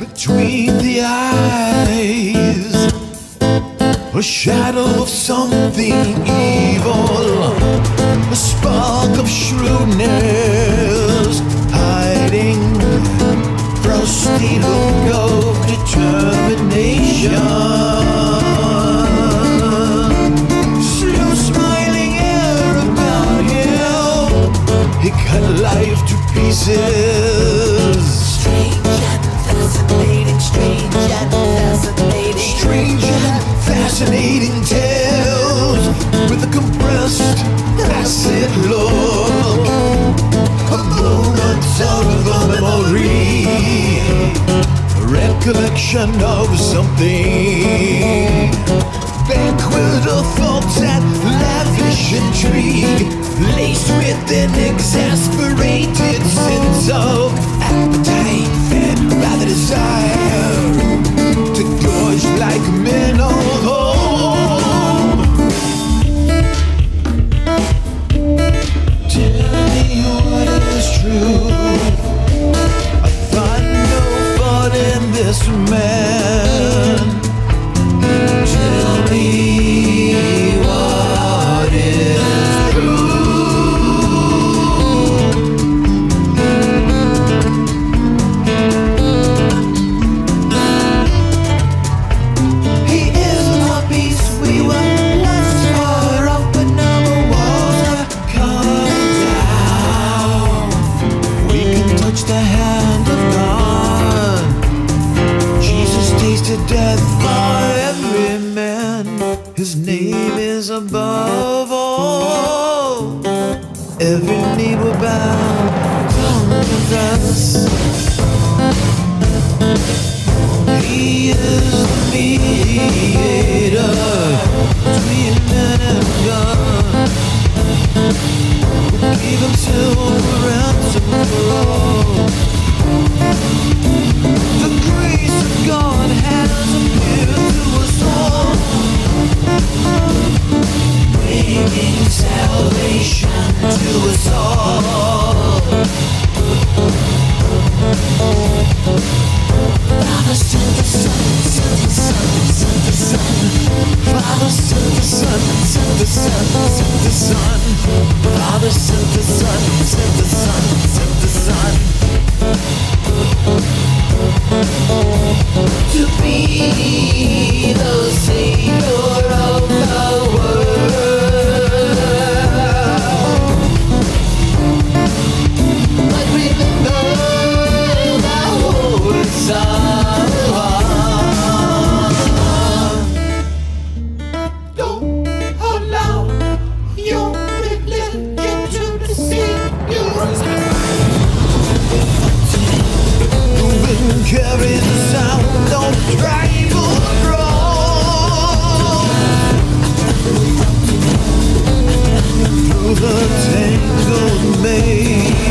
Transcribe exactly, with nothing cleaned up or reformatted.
Between the eyes, a shadow of something evil, a spark of shrewdness hiding, frosty look of determination. He cut life to pieces. Strange and fascinating, strange and fascinating, strange and fascinating tales with a compressed acid look, a moment out of a memory, a recollection of something. Banquet of thoughts and lavish intrigue, laced with an exasperated sense of appetite, fed by the desire to gorge like men of old. Tell me what is true. I find no fun in this man. Death by every man, his name is above all. Every knee will bow, come with us. He is the mediator between man and God, who gave himself a ransom for all. The grace of God has appeared to us all, bringing salvation to us all. Father, Son, the Son, Son, the Son, Son, the Son. Father, Son, the Son, Son, the Son, Son, the Son. Father, Son, the Son, Son, the Son, Son, the Son. To be the Savior of the world. But remember the Holy Son. Carries the sound of tribal wrong through the tangled maze.